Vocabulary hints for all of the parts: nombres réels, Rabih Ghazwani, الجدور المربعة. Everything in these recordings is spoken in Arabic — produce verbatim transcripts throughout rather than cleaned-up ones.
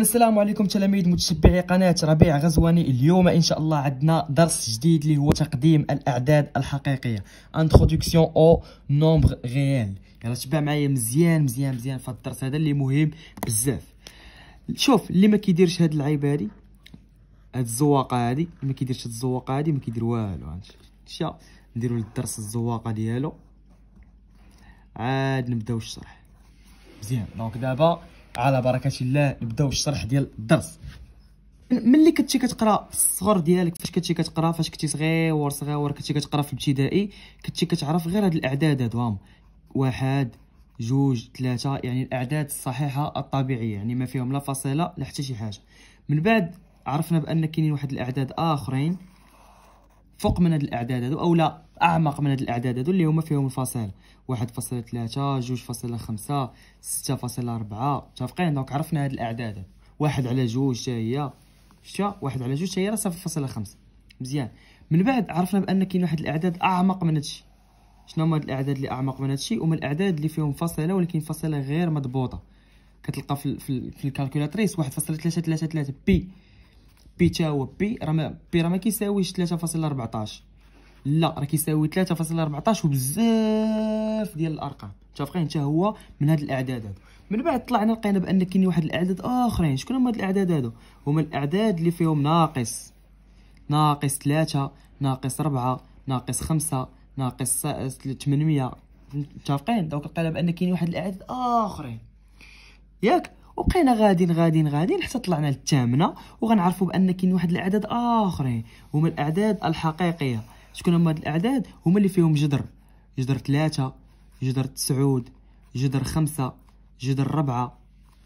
السلام عليكم تلاميذ متتبعي قناة ربيع غزواني. اليوم إن شاء الله عندنا درس جديد اللي هو تقديم الأعداد الحقيقية، انترودكسيون أو نومبر غيال. يلا تبع معايا مزيان مزيان مزيان في الدرس هذا اللي مهم بزاف. شوف اللي ما كيديرش هاد العيب هادي، هاد الزواقة هادي، اللي ما كيديرش هاد الزواقة هادي ما كيدير والو. إن شاء نديرو للدرس الزواقة ديالو عاد نبداو الشرح مزيان. دونك دابا على بركة الله نبداو الشرح ديال الدرس. ملي كنتي كتقرا في الصغر ديالك، فاش كنتي كتقرا فاش كنتي صغير صغير كنتي كتقرا في الابتدائي، كنتي كتعرف غير هاد الاعداد هادهم واحد جوج ثلاثة، يعني الاعداد الصحيحة الطبيعية، يعني ما فيهم لا فاصلة لا حتى شي حاجة. من بعد عرفنا بان كاينين واحد الاعداد اخرين فوق من هاد الاعداد هادو او لا اعمق من هاد الاعداد هادو اللي هما فيهم الفاصله واحد فاصلة ثلاثة، جوج فاصلة خمسة، ستة فاصلة أربعة. متفقين؟ دونك عرفنا هاد الاعداد هادو، واحد على جوج حتى هي، شتا واحد على جوج حتى هي راه صفر فاصلة خمسة. مزيان. من بعد عرفنا بان كاين واحد الاعداد اعمق من هادشي. شنو هما هاد الاعداد اللي اعمق من هادشي؟ هما الاعداد اللي فيهم فاصله ولكن فاصله غير مضبوطه، كتلقى في في, في الكالكولاتريس واحد فاصلة ثلاثة ثلاثة ثلاثة. بي بي تا هو بي راه ما بي راه ما كيساويش ثلاثة فاصلة أربعطاش، لا راه كيساوي ثلاثة فاصلة أربعطاش وبزاف ديال الارقام. متفقين؟ حتى هو من هاد الاعداد هادو. من بعد طلعنا لقينا بان كاين واحد الاعداد اخرين. شكون هما هاد الاعداد هادو؟ هما الاعداد اللي فيهم ناقص، ناقص ثلاثة، ناقص أربعة، ناقص خمسة، ناقص ثمانمية. متفقين؟ دونك لقينا بان كاين واحد الاعداد اخرين، ياك؟ وبقينا غاديين غاديين غاديين حتى طلعنا للثامنه وغنعرفوا بان كاين واحد الاعداد اخرين هما الاعداد الحقيقيه. شكون هما هاد الاعداد؟ هما اللي فيهم جذر، جذر ثلاثة، جذر تسعود، جذر خمسة، جذر ربعة.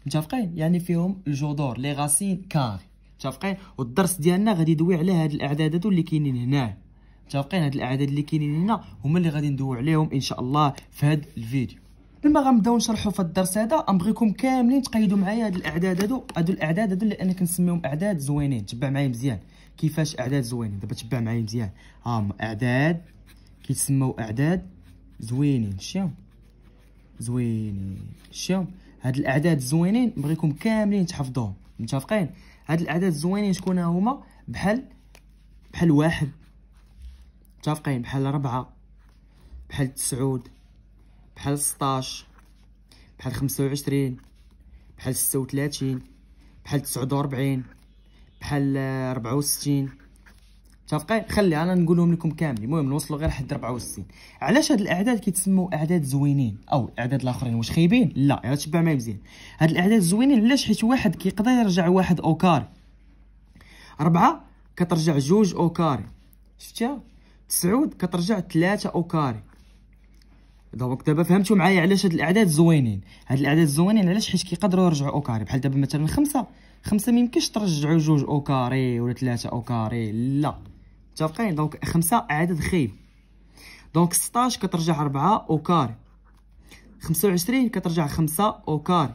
متفقين؟ يعني فيهم الجذور لي غاسين كاري. متفقين؟ والدرس ديالنا غادي يدوي على هاد الاعداد هادو اللي كاينين هنا. متفقين؟ هاد الاعداد اللي كاينين هنا هما اللي غادي ندوي عليهم ان شاء الله في هاد الفيديو. لما غنبداو نشرحوا في الدرس هذا نبغيكم كاملين تقيدوا معايا هاد الاعداد هادو هادو الاعداد هادو اللي انا كنسميهم اعداد زوينين. تبع معايا مزيان كيفاش اعداد زوينين. دابا تبع معايا مزيان، هاهما اعداد كيتسموا اعداد زوينين. شتيهم زوينين؟ شتيهم هاد الاعداد الزوينين نبغيكم كاملين تحفظوهم. متفقين؟ هاد الاعداد الزوينين شكون هما؟ بحال بحال واحد، متفقين؟ بحال ربعة، بحال تسعود، بحال ستطاش، بحال خمسة وعشرين، بحال ستة وثلاثين، بحال تسعة وأربعين، بحال أربعة وستين. متفقين؟ خلي انا نقولهم لكم كاملين، المهم نوصلوا غير حد أربعة وستين. علاش هاد الاعداد كيتسموا اعداد زوينين او الاعداد الاخرين واش خايبين؟ لا، يعني تبع معايا مزيان. هاد الاعداد زوينين علاش؟ حيت واحد كيقدر يرجع واحد او كاري، أربعة كترجع جوج او كاري، شفتيها؟ تسعود كترجع ثلاثة او كاري. دونك دابا فهمتوا معايا علاش هاد الاعداد زوينين. هاد الاعداد زوينين علاش؟ حيت كيقدروا يرجعوا او كاري. بحال دابا مثلا خمسة، خمسة ميمكنش ترجعوا جوج او كاري ولا ثلاثة او كاري، لا. متفقين؟ دونك خمسة عدد خايب. دونك ستطاش كترجع أربعة او كاري، خمسة وعشرين كترجع خمسة او كاري،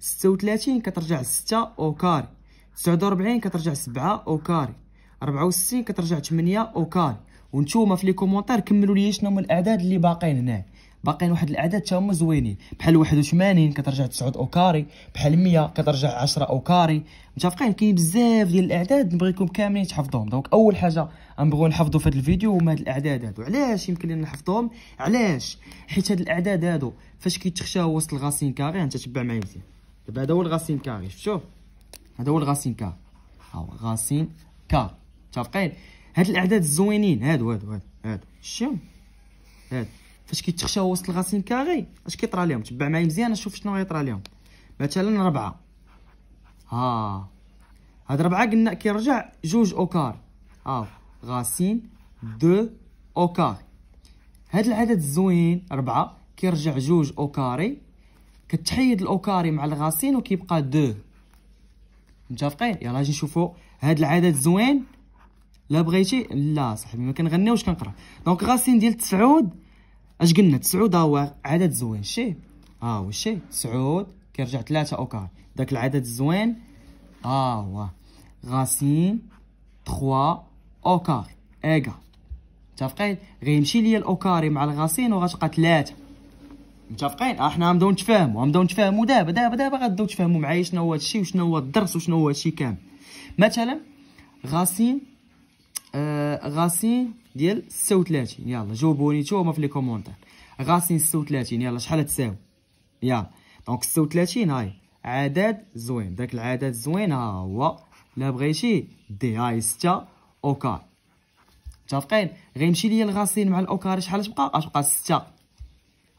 ستة وثلاثين كترجع ستة او كاري، تسعة وأربعين كترجع سبعة او كاري، أربعة وستين كترجع ثمانية او كاري. وانتوما في لي كومونتير كملوا لي شنو هما الاعداد اللي باقيين هنا. باقيين واحد الاعداد حتى هما زوينين، بحال واحد وثمانين كترجع تسعة او كاري، بحال مية كترجع عشرة او كاري. متفقين؟ كاين بزاف ديال الاعداد نبغيكم كاملين تحفظوهم. دونك اول حاجه غنبغيو نحفظوا في هذا الفيديو هما هاد الاعداد هادو. علاش يمكن لنا نحفظوهم؟ علاش؟ حيت هاد الاعداد هادو فاش كيتخشاو وسط الغاسين كاري. انت تتبع معايا مزيان. دابا هذا هو الغاسين كاري، شفتوه؟ هذا هو الغاسين كاري، ها هو غاسين كاري. متفقين؟ هاد الاعداد الزوينين هادو هادو هادو هادو شتيهم؟ هادو فاش كيتخشاو وسط الغاسين كاري اش كيطرا ليهم؟ تبع معايا مزيان شوف شنو غيطرا ليهم. مثلا ربعة، ها هاد ربعة قلنا كيرجع جوج او كاري، ها غاسين دو او كاري. هاد العدد الزوين ربعة كيرجع جوج او كاري، كتحيد الاو كاري مع الغاسين وكيبقى دو. متفقين؟ يلا اجي نشوفو هاد العدد الزوين. لا بغيتي لا صاحبي ما كنغنيوش كنقرا. دونك غاسين ديال تسعود اش قلنا؟ تسعود هو عدد زوين، شي ها هو شي تسعود كيرجع ثلاثة او كاري، داك العدد الزوين ها هو غاسين ثلاثة او كاري ايكا. متفقين؟ غيمشي ليا الاو كاري مع الغاسين وغتبقى ثلاثة. متفقين؟ احنا غنبداو نتفاهموا غنبداو نتفاهموا دابا دابا دابا غتبداو تفهموا معايا شنو هو هادشي وشنو هو الدرس وشنو هو هادشي كامل. مثلا غاسين آه غاسين ديال ستة وثلاثين، يلا جاوبوني نتوما في لي كومونتير. غاسين ستة وثلاثين يلا شحال تساوي؟ يلا دونك ستة وثلاثين هاي عدد زوين، داك العدد زوين ها هو لا بغيتي دي هاي ستة اوكار. متفقين؟ غيمشي ليا الغاسين مع الاوكار شحال تبقى؟ غتبقى ستة.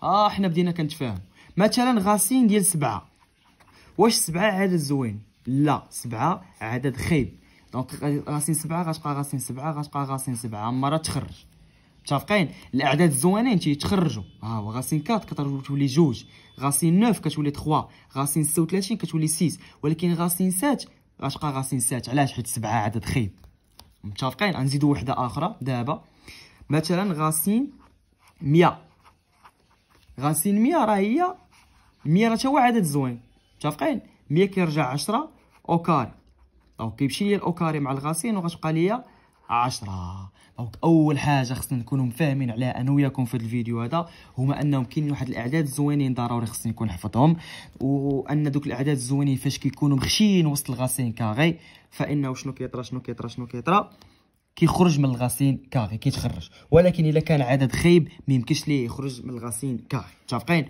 اه حنا بدينا كنتفاهم. مثلا غاسين ديال سبعة، واش سبعة عدد زوين؟ لا، سبعة عدد خايب. دونك غاسين سبعة غتبقى غاسين سبعة غتبقى غاسين سبعة مرة تخرج. متفقين؟ الاعداد الزوينين تيتخرجوا، ها هو غاسين أربعة كتولي جوج، غاسين تسعة كتولي ثلاثة، غاسين ستة وثلاثين كتولي ستة، ولكن غاسين سبعة غتبقى غاسين سبعة. علاش؟ حيت سبعة عدد خايب. متفقين؟ غنزيدو وحده اخرى دابا. مثلا غاسين مية، غاسين مية راه هي مية راه تا هو عدد زوين. متفقين؟ مية كيرجع عشرة اوكاري، دونك كيمشي ليا الاوكاري مع الغاسين وغتبقى ليا عشرة. دونك اول حاجه خصنا نكونوا مفاهمين عليها انا وياكم في هذا الفيديو هذا، هما انهم كاينين واحد الاعداد الزوينين ضروري خصني نكون حفظهم، وان دوك الاعداد الزوينين فاش كيكونوا مخشيين وسط الغاسين كاغي فانه شنو كيطرى شنو كيطرى شنو كيطرى كيخرج من الغاسين كاغي كيتخرج، ولكن الا كان عدد خايب ما يمكنش ليه يخرج من الغاسين كاغي. متفقين؟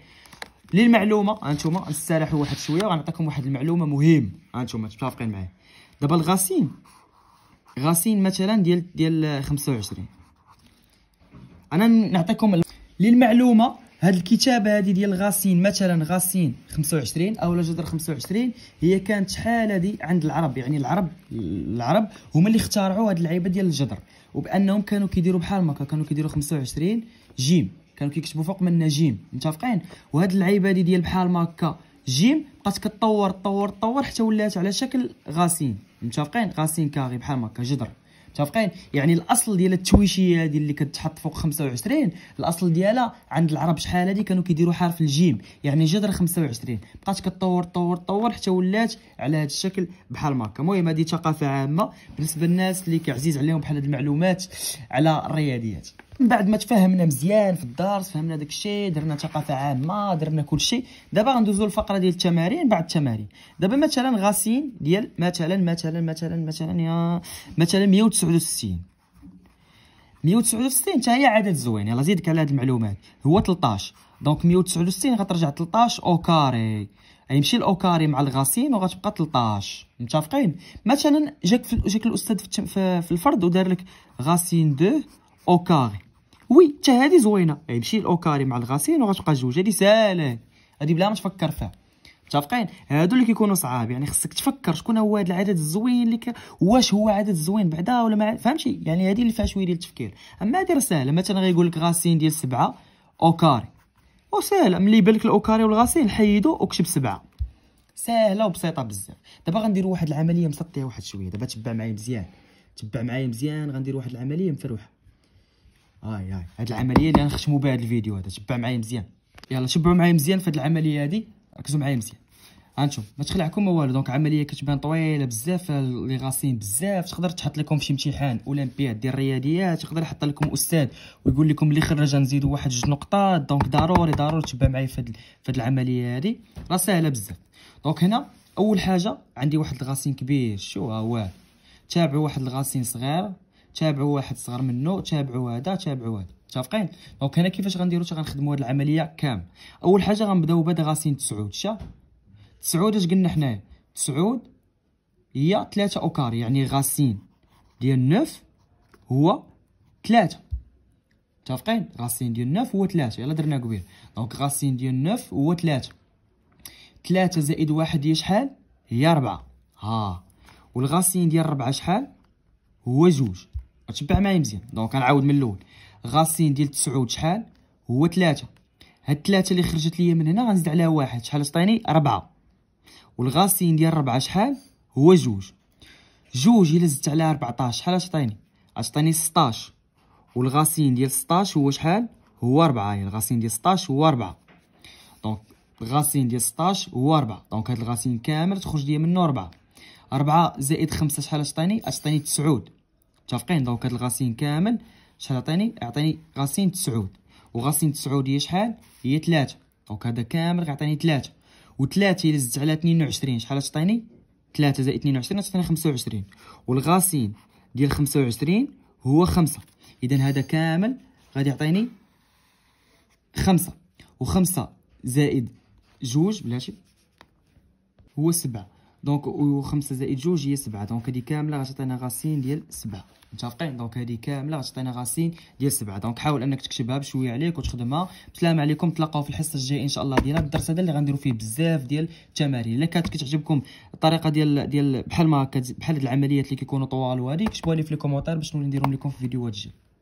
للمعلومه هانتوما نستريحوا واحد شويه وغنعطيكم واحد المعلومه مهمه هانتوما متفقين معايا. دابا الغاسين غاسين مثلا ديال ديال خمسة وعشرين، انا نعطيكم للمعلومه هاد الكتابه هادي ديال غاسين مثلا غاسين خمسة وعشرين او جذر خمسة وعشرين هي كانت شحال هادي عند العرب، يعني العرب العرب هما اللي اخترعوا هاد اللعيبه ديال الجذر، وبانهم كانوا كيديروا بحال هكا، كانوا كيديروا خمسة وعشرين جيم، كانوا كيكتبوا فوق منها جيم. متفقين؟ وهاد اللعيبه هادي ديال بحال هكا جيم بقات كتطور تطور تطور حتى ولات على شكل غاسين. متفقين؟ غاسين كاغي بحال هكا جذر. متفقين؟ يعني الاصل ديال التويشيه هذه اللي كتحط فوق خمسة وعشرين الاصل ديالها عند العرب شحال هذه كانوا كيديروا حرف الجيم، يعني جذر خمسة وعشرين بقات كتطور تطور تطور حتى ولات على هذا الشكل بحال هكا. المهم هذه ثقافه عامه بالنسبه للناس اللي كعزيز عليهم بحال هذه المعلومات على الرياضيات. من بعد ما تفهمنا مزيان في الدرس، فهمنا داك الشيء، درنا ثقافه عامه، درنا كل شيء، دابا غندوزو للفقره ديال التمارين بعد التمارين. دابا مثلا غاسين ديال مثلا مثلا مثلا مثلا يا مثلا مية وتسعة وستين، مية وتسعة وستين حتى هي عدد زوين، يلاه زيدك على هاد المعلومات هو ثلاطاش. دونك مية وتسعة وستين غترجع ثلاطاش او كاري، غيمشي الاو كاري مع الغاسين وغتبقى ثلاطاش. متفقين؟ مثلا جاك في جاك الاستاذ في, في الفرد ودار لك غاسين اثنين او كاري، وي حتى هادي زوينه، غيمشي الاوكاري مع الغاسين وغتبقى جوج، هادي ساهله، هادي بلا ما تفكر فيها. متفقين؟ هادو اللي كيكونوا صعاب، يعني خصك تفكر شكون هو هاد العدد الزوين اللي ك... واش هو عدد زوين بعدا ولا ما فهمتي، يعني هادي اللي فيها شويه ديال التفكير. اما هادي راه ساهله، مثلا غيقول لك غاسين ديال سبعة اوكاري، وساهله ملي يبان لك الاوكاري والغاسين حيدو وكتب سبعة، ساهله وبسيطه بزاف. دابا غنديروا واحد العمليه مسطيه واحد شويه، دابا تبع معايا مزيان تبع معايا مزيان غندير واحد العمليه مفروحه. هاي هاي هاد العمليه اللي غنختموا بها هاد الفيديو هذا، تبع معايا مزيان، يلا تبعوا معايا مزيان في هاد العمليه هادي، ركزوا معايا مزيان هانتوما ما تخلعكم ما والو. دونك عمليه كتبان طويله بزاف لي غاسين بزاف، تقدر تحط لكم في شي امتحان اولمبياد ديال الرياضيات، يقدر يحط لكم استاذ ويقول لكم اللي خرج نزيدوا واحد جوج نقطات. دونك ضروري ضروري تبع معايا في هاد العمليه هادي، راه ساهله بزاف. دونك هنا اول حاجه عندي واحد الغاسين كبير، شو ها هو، تابعوا واحد الغاسين صغير، تابعوا واحد صغر منه، تابعوا هذا تابعوا هذا. متفقين؟ دونك هنا كيفاش غنديروا حتى غنخدموا هاد العمليه كامل. اول حاجه غنبداو بهاد غاسين تسعود، شا تسعود اش قلنا حنايا، تسعود هي ثلاثة اوكاري، يعني غاسين ديال تسعة هو ثلاثة. متفقين؟ غاسين ديال تسعة هو ثلاثة، يلا درنا كبير. دونك غاسين ديال تسعة هو ثلاثة، ثلاثة زائد واحد هي شحال؟ هي أربعة. ها والغاسين ديال أربعة شحال؟ هو جوج. تبع معايا مزيان. دونك غنعاود من الاول، غاسين ديال تسعود شحال؟ هو ثلاثة، هاد ثلاثة اللي خرجت ليا من هنا غنزيد عليها واحد، شحال تعطيني؟ أربعة. والغاسين ديال أربعة شحال؟ هو جوج، جوج إلا زدت عليها أربعطاش شحال تعطيني؟ تعطيني ستطاش، والغاسين ديال ستطاش هو شحال؟ هو أربعة، يعني الغاسين ديال ستطاش هو أربعة. دونك الغاسين ديال ستطاش هو أربعة، دونك هاد الغاسين كامل تخرج ليا منه أربعة، أربعة زائد خمسة شحال تعطيني؟ تعطيني تسعود. متفقين؟ دونك هاد الغاسين كامل شحال عطيني؟ عطيني غاسين تسعود، وغاسين تسعود هي شحال؟ هي ثلاثة، دونك هذا كامل غيعطيني ثلاثة، وثلاثة إلا زدت على اثنين وعشرين شحال غتعطيني؟ ثلاثة زائد اثنين وعشرين غتعطيني خمسة وعشرين، والغاسين ديال خمسة وعشرين هو خمسة، إذا هذا كامل غادي يعطيني خمسة، وخمسة زائد جوج بلاتي هو سبعة، دونك وخمسة زائد جوج هي سبعة، دونك هذه كاملة غتعطينا غاسين ديال سبعة. متفقين؟ دونك هذه كامله غتعطينا غاسين ديال سبعة. دونك حاول انك تكتبها بشويه عليك وتخدمها. بسلام عليكم، تلاقاو في الحصه الجايه ان شاء الله ديال الدرس هذا اللي غنديروا فيه بزاف ديال التمارين. الا كانت كتعجبكم الطريقه ديال ديال بحال ما بحال هاد العمليات اللي كيكونوا طوال وهذه، كتبوا لي في الكومونتير باش نولي نديرهم لكم في فيديوهات الجايه.